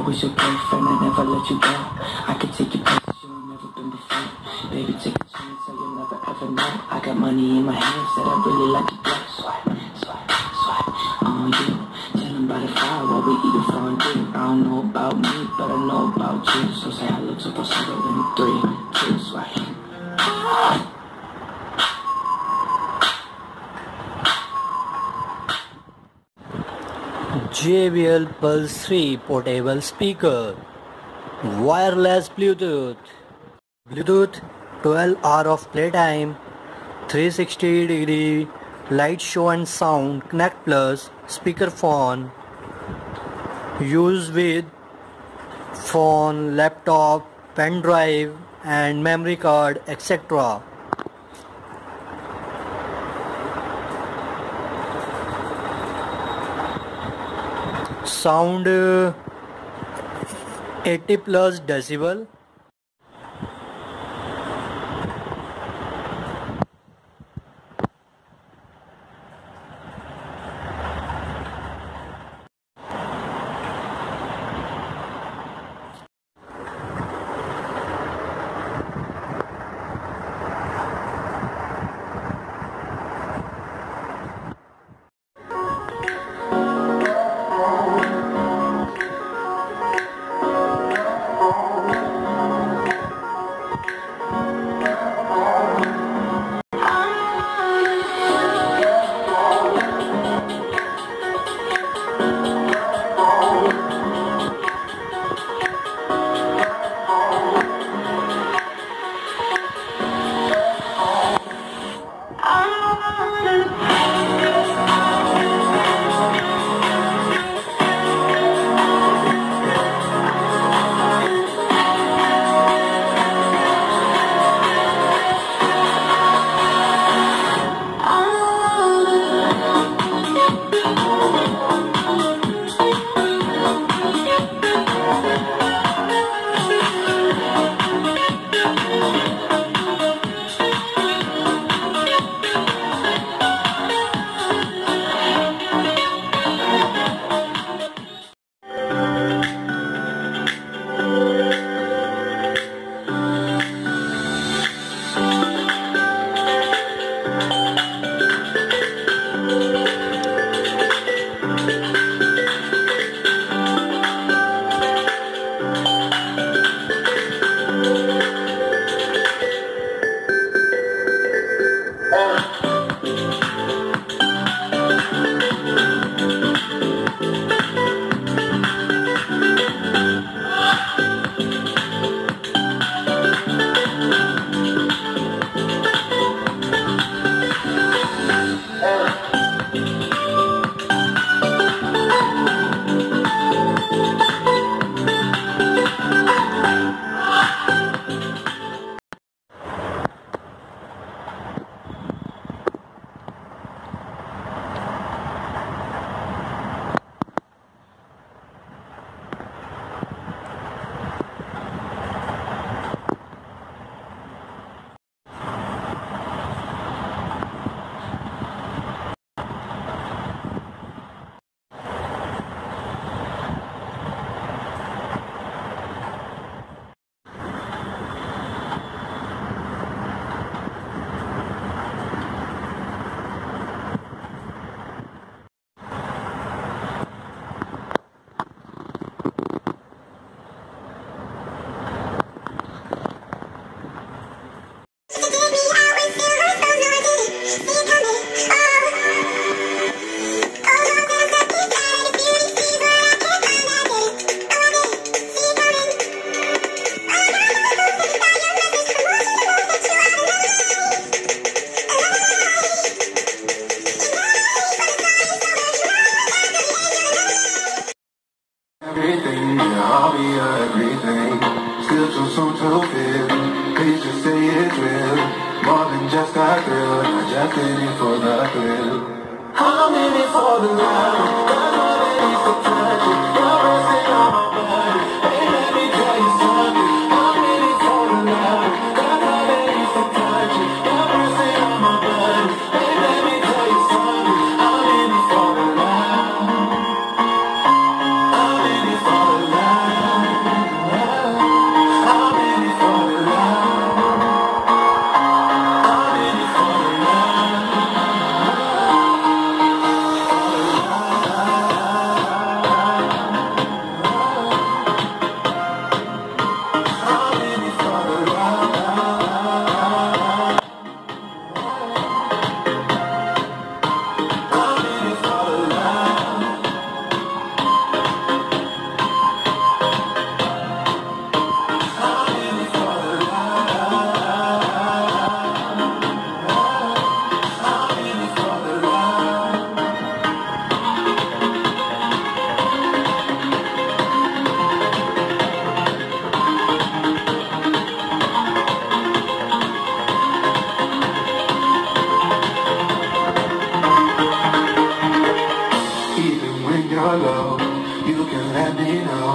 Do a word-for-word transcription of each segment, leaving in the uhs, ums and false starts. I was your boyfriend, I never let you go. I could take you places you've never been before. Baby, take a chance, so you'll never ever know. I got money in my hands that I really like to blow. Swipe, swipe, swipe, I'm on you. Tell them by the fire while we eat a fondue. I don't know about me, but I know about you. So say I look so possible in three, two, swipe. J B L Pulse three portable speaker, wireless Bluetooth, Bluetooth twelve hours of playtime, three sixty degree light show and sound, Connect Plus speakerphone, use with phone, laptop, pen drive and memory card, et cetera. Sound uh, eighty plus decibel. Everything, yeah, I'll be your everything. Still too soon to feel. Please just say it's real. More than just a thrill. I just in it for the thrill. I'm in it for the love. I'm not in it for pleasure. You're resting on my body. Hey, let me tell you something. I'm in it for the love. I'm not in it for pleasure. You're resting on my body. Hey, let me tell you something. I'm in it for the love. I'm in it for the love. can let me know.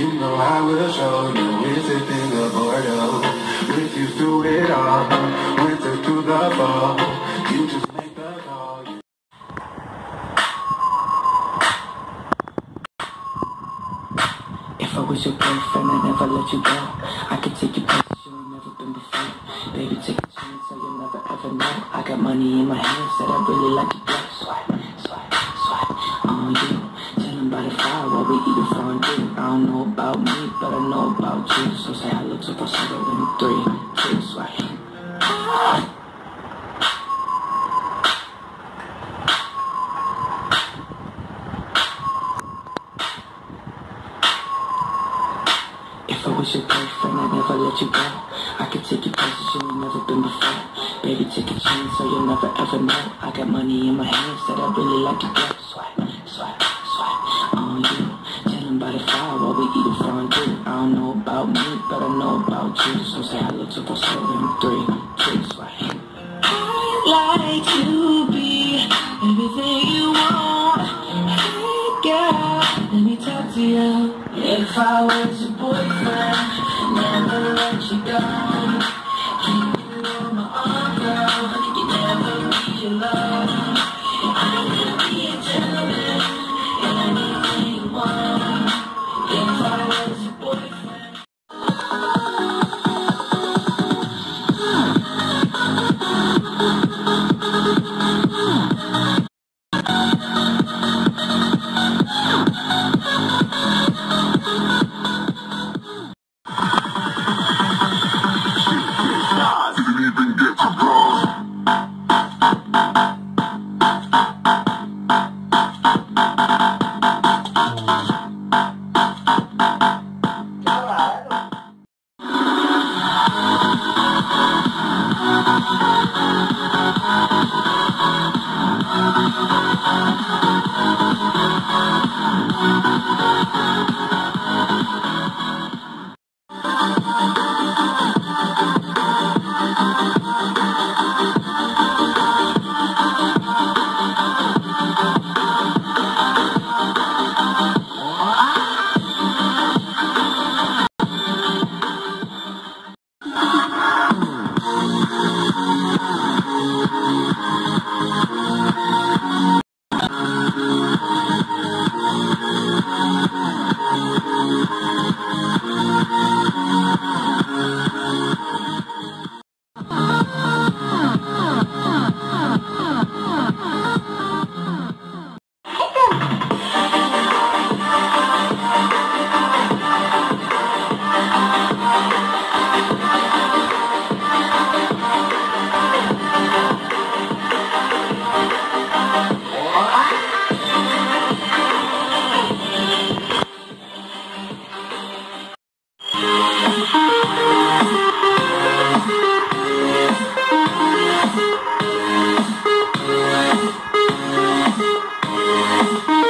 You know I will show you. We're sipping the Bordeaux. With you through it all. Winter through the fall. You just make the call. If I was your boyfriend, I'd never let you go. I could take you places you ain't never been before. Baby, take a chance so you'll never ever know. I got money in my hands that I really like to blow. Swipe, swipe, swipe on you. By the fire while we eat a fondue. I don't know about me, but I know about you. So say hello to us in three, two, swipe. If I was your boyfriend, I'd never let you go. I could take you places you ain't never been before. Baby, take a chance so you'll never ever know. I got money in my hands that I really like to go. Swipe, swipe. I don't know about me, but I know about you. So say hello to us in three, two, swipe. I like to be everything you want. Hey girl, let me talk to you. If I was your boyfriend, never let you go. Keep you on my arm, girl. You never be alone. I'm gonna be a gentleman. Anything you want. If I was your boyfriend. Bye.